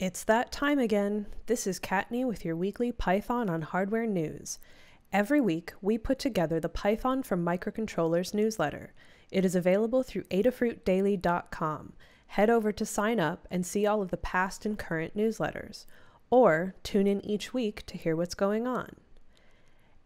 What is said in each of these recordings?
It's that time again. This is Katney with your weekly Python on Hardware news. Every week, we put together the Python for Microcontrollers newsletter. It is available through AdafruitDaily.com. Head over to sign up and see all of the past and current newsletters, or tune in each week to hear what's going on.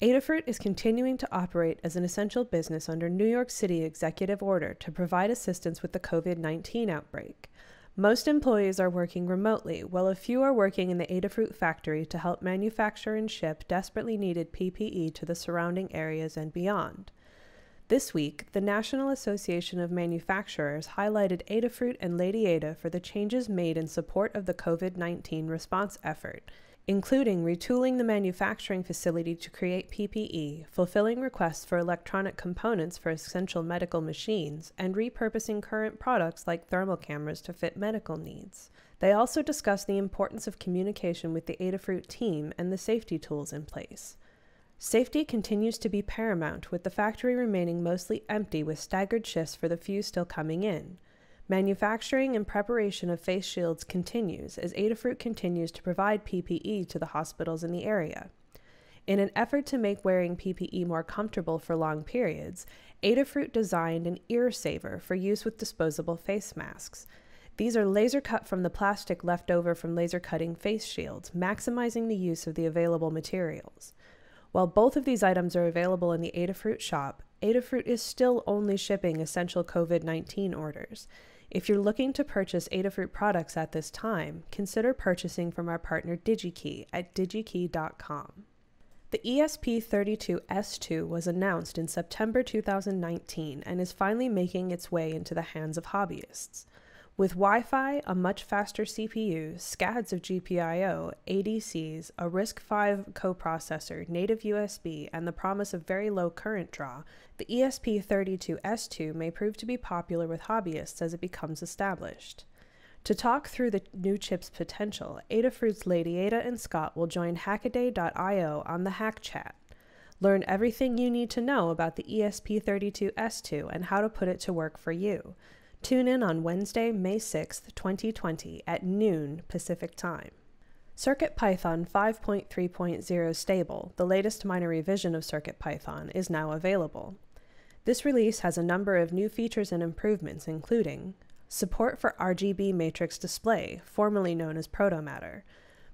Adafruit is continuing to operate as an essential business under New York City executive order to provide assistance with the COVID-19 outbreak. Most employees are working remotely, while a few are working in the Adafruit factory to help manufacture and ship desperately needed PPE to the surrounding areas and beyond. This week, the National Association of Manufacturers highlighted Adafruit and Lady Ada for the changes made in support of the COVID-19 response effort, including retooling the manufacturing facility to create PPE, fulfilling requests for electronic components for essential medical machines, and repurposing current products like thermal cameras to fit medical needs. They also discussed the importance of communication with the Adafruit team and the safety tools in place. Safety continues to be paramount, with the factory remaining mostly empty with staggered shifts for the few still coming in. Manufacturing and preparation of face shields continues as Adafruit continues to provide PPE to the hospitals in the area. In an effort to make wearing PPE more comfortable for long periods, Adafruit designed an ear saver for use with disposable face masks. These are laser cut from the plastic left over from laser cutting face shields, maximizing the use of the available materials. While both of these items are available in the Adafruit shop, Adafruit is still only shipping essential COVID-19 orders. If you're looking to purchase Adafruit products at this time, consider purchasing from our partner DigiKey at digikey.com. The ESP32-S2 was announced in September 2019 and is finally making its way into the hands of hobbyists. With Wi-Fi, a much faster CPU, scads of GPIO, ADCs, a RISC-V coprocessor, native USB, and the promise of very low current draw, the ESP32-S2 may prove to be popular with hobbyists as it becomes established. To talk through the new chip's potential, Adafruit's Lady Ada and Scott will join Hackaday.io on the Hack Chat. Learn everything you need to know about the ESP32-S2 and how to put it to work for you. Tune in on Wednesday, May 6, 2020 at noon Pacific Time. CircuitPython 5.3.0 Stable, the latest minor revision of CircuitPython, is now available. This release has a number of new features and improvements, including support for RGB matrix display, formerly known as Protomatter,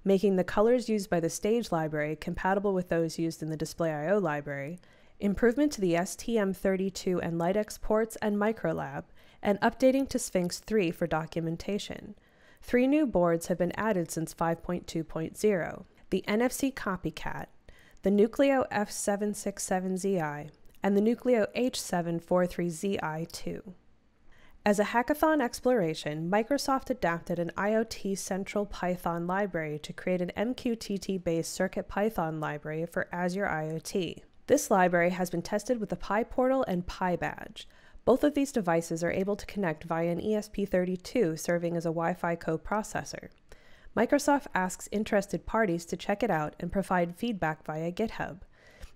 making the colors used by the Stage library compatible with those used in the Display.io library, improvement to the STM32 and LiteX ports and Microlab, and updating to Sphinx 3 for documentation. 3 new boards have been added since 5.2.0, the NFC Copycat, the Nucleo F767Zi, and the Nucleo H743Zi2. As a hackathon exploration, Microsoft adapted an IoT Central Python library to create an MQTT-based CircuitPython library for Azure IoT. This library has been tested with the PyPortal and PyBadge. Both of these devices are able to connect via an ESP32 serving as a Wi-Fi coprocessor. Microsoft asks interested parties to check it out and provide feedback via GitHub.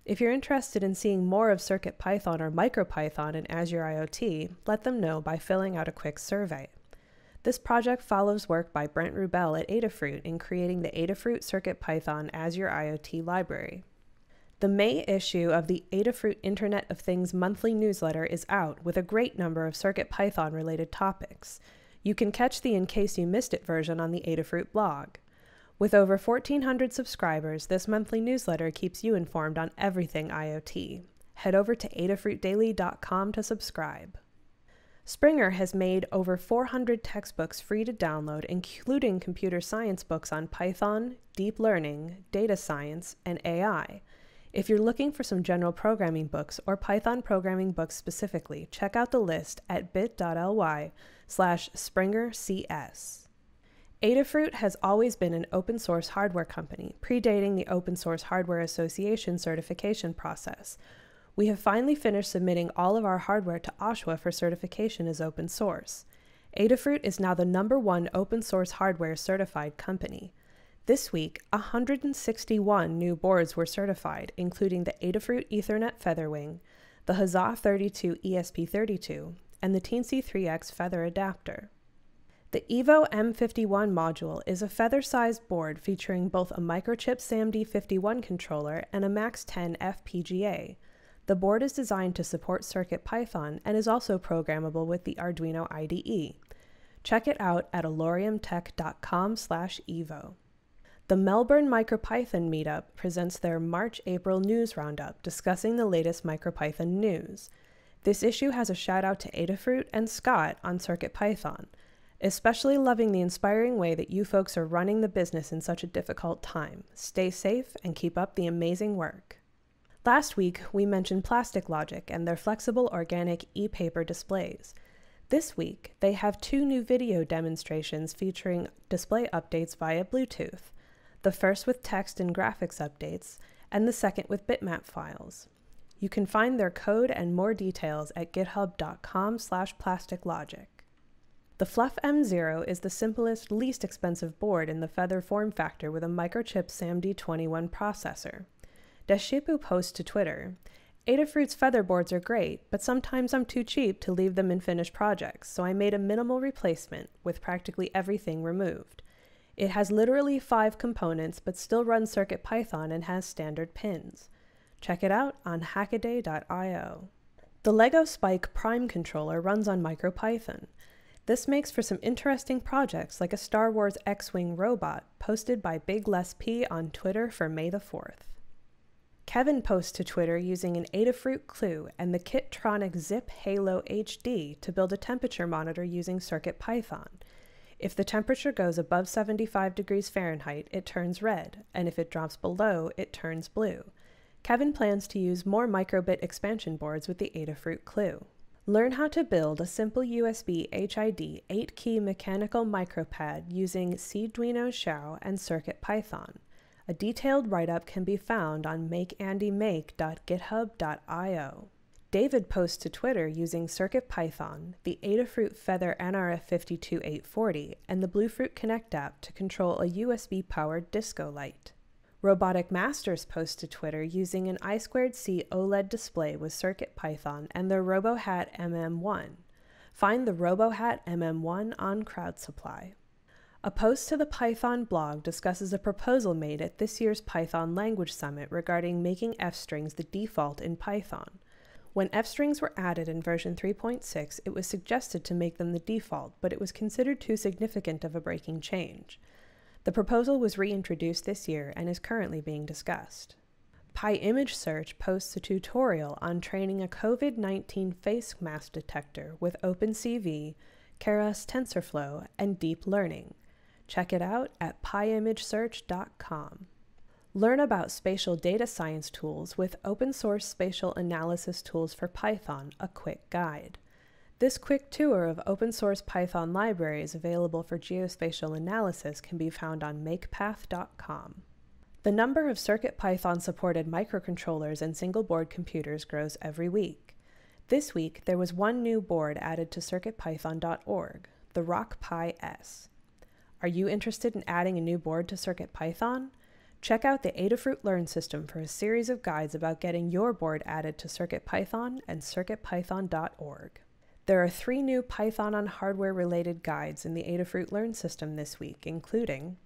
If you're interested in seeing more of CircuitPython or MicroPython in Azure IoT, let them know by filling out a quick survey. This project follows work by Brent Rubell at Adafruit in creating the Adafruit CircuitPython Azure IoT library. The May issue of the Adafruit Internet of Things monthly newsletter is out with a great number of CircuitPython-related topics. You can catch the In Case You Missed It version on the Adafruit blog. With over 1,400 subscribers, this monthly newsletter keeps you informed on everything IoT. Head over to AdafruitDaily.com to subscribe. Springer has made over 400 textbooks free to download, including computer science books on Python, deep learning, data science, and AI. If you're looking for some general programming books or Python programming books specifically, check out the list at bit.ly/SpringerCS. Adafruit has always been an open source hardware company, predating the Open Source Hardware Association certification process. We have finally finished submitting all of our hardware to OSHWA for certification as open source. Adafruit is now the #1 open source hardware certified company. This week, 161 new boards were certified, including the Adafruit Ethernet Featherwing, the Huzzah 32 ESP32, and the Teensy 3X Feather Adapter. The Evo M51 module is a feather-sized board featuring both a microchip SAMD51 controller and a MAX10 FPGA. The board is designed to support CircuitPython and is also programmable with the Arduino IDE. Check it out at aloriumtech.com/evo. The Melbourne MicroPython meetup presents their March-April news roundup discussing the latest MicroPython news. This issue has a shout out to Adafruit and Scott on CircuitPython, especially loving the inspiring way that you folks are running the business in such a difficult time. Stay safe and keep up the amazing work. Last week, we mentioned Plastic Logic and their flexible organic e-paper displays. This week, they have two new video demonstrations featuring display updates via Bluetooth, the first with text and graphics updates, and the second with bitmap files. You can find their code and more details at github.com/plasticlogic. The Fluff M0 is the simplest, least expensive board in the Feather form factor with a microchip SAMD21 processor. Deshipu posts to Twitter, "Adafruit's Feather boards are great, but sometimes I'm too cheap to leave them in finished projects, so I made a minimal replacement with practically everything removed. It has literally 5 components, but still runs CircuitPython and has standard pins." Check it out on Hackaday.io. The LEGO Spike Prime controller runs on MicroPython. This makes for some interesting projects like a Star Wars X-Wing robot posted by Big Les P on Twitter for May the 4th. Kevin posts to Twitter using an Adafruit Clue and the Kittronic Zip Halo HD to build a temperature monitor using CircuitPython. If the temperature goes above 75 degrees Fahrenheit, it turns red, and if it drops below, it turns blue. Kevin plans to use more microbit expansion boards with the Adafruit Clue. Learn how to build a simple USB HID 8-key mechanical micropad using Cduino Xiao and CircuitPython. A detailed write-up can be found on makeandymake.github.io. David posts to Twitter using CircuitPython, the Adafruit Feather NRF52840, and the Bluefruit Connect app to control a USB-powered disco light. Robotic Masters posts to Twitter using an I2C OLED display with CircuitPython and their RoboHat MM1. Find the RoboHat MM1 on CrowdSupply. A post to the Python blog discusses a proposal made at this year's Python Language Summit regarding making f-strings the default in Python. When f-strings were added in version 3.6, it was suggested to make them the default, but it was considered too significant of a breaking change. The proposal was reintroduced this year and is currently being discussed. PyImageSearch posts a tutorial on training a COVID-19 face mask detector with OpenCV, Keras TensorFlow, and deep learning. Check it out at pyimagesearch.com. Learn about spatial data science tools with open source spatial analysis tools for Python, a quick guide. This quick tour of open-source Python libraries available for geospatial analysis can be found on makepath.com. The number of CircuitPython-supported microcontrollers and single-board computers grows every week. This week, there was one new board added to CircuitPython.org, the Rock Pi S. Are you interested in adding a new board to CircuitPython? Check out the Adafruit Learn System for a series of guides about getting your board added to CircuitPython and CircuitPython.org. There are 3 new Python on hardware-related guides in the Adafruit Learn System this week, including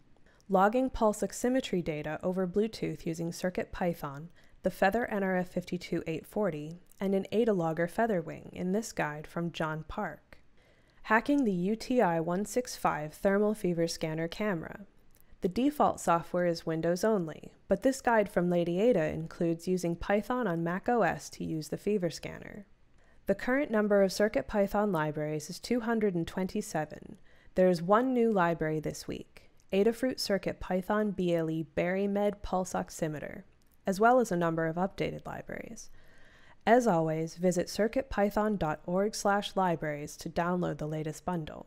logging pulse oximetry data over Bluetooth using CircuitPython, the Feather NRF52840, and an Ada Logger Featherwing in this guide from John Park. Hacking the UTI-165 thermal fever scanner camera. The default software is Windows only, but this guide from Lady Ada includes using Python on macOS to use the fever scanner. The current number of CircuitPython libraries is 227. There is one new library this week, Adafruit CircuitPython BLE BaryMed Pulse Oximeter, as well as a number of updated libraries. As always, visit circuitpython.org/libraries to download the latest bundle.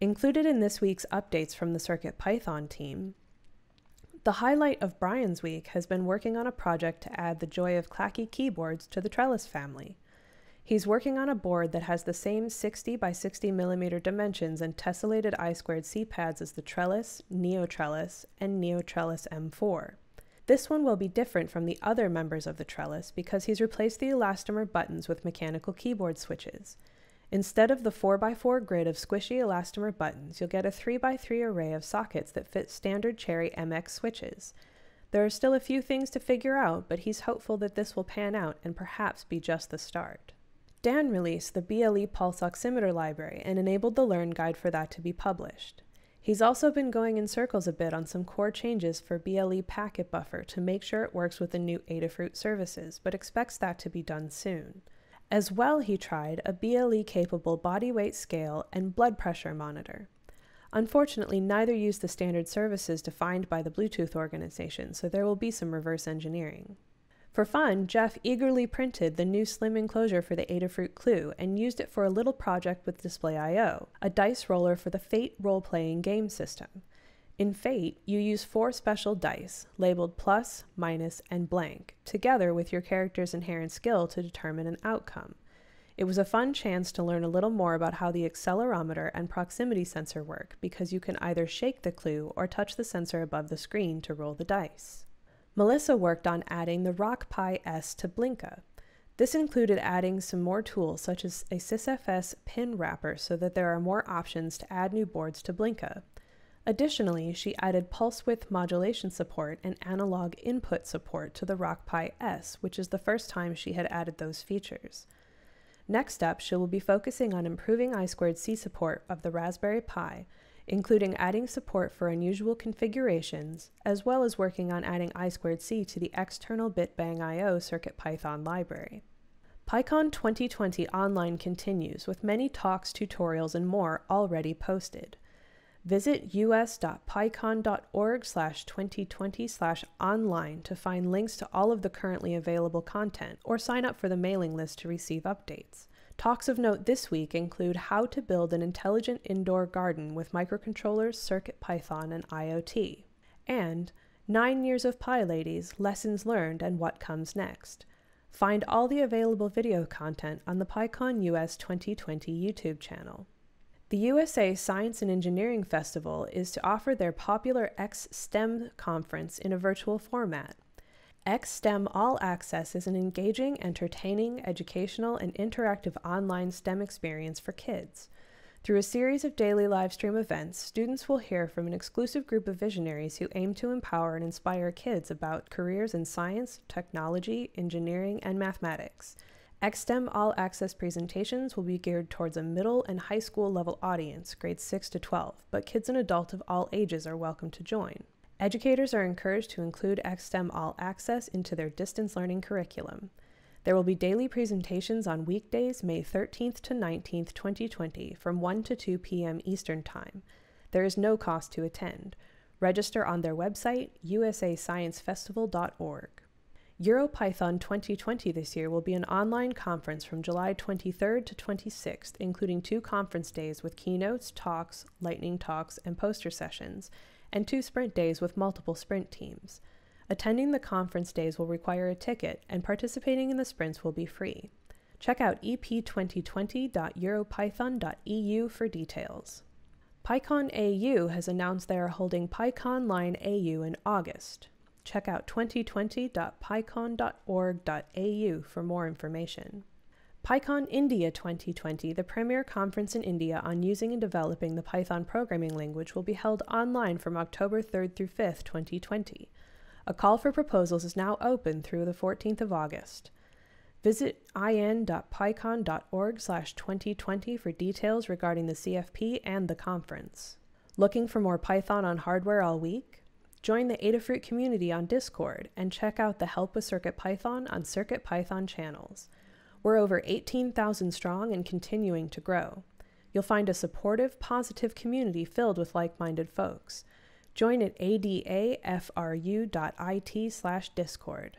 Included in this week's updates from the CircuitPython team, the highlight of Brian's week has been working on a project to add the joy of clacky keyboards to the Trellis family. He's working on a board that has the same 60 by 60 mm dimensions and tessellated I2C pads as the Trellis, NeoTrellis, and NeoTrellis M4. This one will be different from the other members of the Trellis because he's replaced the elastomer buttons with mechanical keyboard switches. Instead of the 4x4 grid of squishy elastomer buttons, you'll get a 3x3 array of sockets that fit standard Cherry MX switches. There are still a few things to figure out, but he's hopeful that this will pan out and perhaps be just the start. Dan released the BLE pulse oximeter library and enabled the Learn guide for that to be published. He's also been going in circles a bit on some core changes for BLE packet buffer to make sure it works with the new Adafruit services, but expects that to be done soon. As well, he tried a BLE-capable body weight scale and blood pressure monitor. Unfortunately, neither used the standard services defined by the Bluetooth organization, so there will be some reverse engineering. For fun, Jeff eagerly printed the new slim enclosure for the Adafruit Clue and used it for a little project with Display.io, a dice roller for the Fate role-playing game system. In Fate, you use 4 special dice, labeled plus, minus, and blank, together with your character's inherent skill to determine an outcome. It was a fun chance to learn a little more about how the accelerometer and proximity sensor work, because you can either shake the clue or touch the sensor above the screen to roll the dice. Melissa worked on adding the Rock Pi S to Blinka. This included adding some more tools such as a sysfs pin wrapper so that there are more options to add new boards to Blinka. Additionally, she added pulse width modulation support and analog input support to the Rock Pi S, which is the first time she had added those features. Next up, she will be focusing on improving I2C support of the Raspberry Pi, including adding support for unusual configurations, as well as working on adding I2C to the external BitBang.io CircuitPython library. PyCon 2020 online continues, with many talks, tutorials, and more already posted. Visit us.pycon.org/2020/online to find links to all of the currently available content, or sign up for the mailing list to receive updates. Talks of note this week include how to build an intelligent indoor garden with microcontrollers, CircuitPython, and IoT, and 9 Years of Pi Ladies, Lessons Learned and What Comes Next. Find all the available video content on the PyCon US 2020 YouTube channel. The USA Science and Engineering Festival is to offer their popular X-STEM conference in a virtual format. X-STEM All Access is an engaging, entertaining, educational, and interactive online STEM experience for kids. Through a series of daily livestream events, students will hear from an exclusive group of visionaries who aim to empower and inspire kids about careers in science, technology, engineering, and mathematics. X-STEM All Access presentations will be geared towards a middle and high school level audience, grades 6 to 12, but kids and adults of all ages are welcome to join. Educators are encouraged to include X-STEM All Access into their distance learning curriculum. There will be daily presentations on weekdays, May 13th to 19th, 2020, from 1 to 2 p.m. Eastern Time. There is no cost to attend. Register on their website, usasciencefestival.org. EuroPython 2020 this year will be an online conference from July 23rd to 26th, including 2 conference days with keynotes, talks, lightning talks, and poster sessions, and 2 sprint days with multiple sprint teams. Attending the conference days will require a ticket, and participating in the sprints will be free. Check out ep2020.europython.eu for details. PyCon AU has announced they are holding PyCon Line AU in August. Check out 2020.pycon.org.au for more information. PyCon India 2020, the premier conference in India on using and developing the Python programming language, will be held online from October 3rd through 5th, 2020. A call for proposals is now open through the 14th of August. Visit in.pycon.org/2020 for details regarding the CFP and the conference. Looking for more Python on hardware all week? Join the Adafruit community on Discord and check out the Help with CircuitPython on CircuitPython channels. We're over 18,000 strong and continuing to grow. You'll find a supportive, positive community filled with like-minded folks. Join at adafru.it/discord.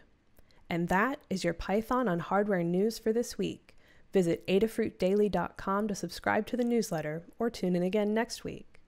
And that is your Python on hardware news for this week. Visit AdafruitDaily.com to subscribe to the newsletter, or tune in again next week.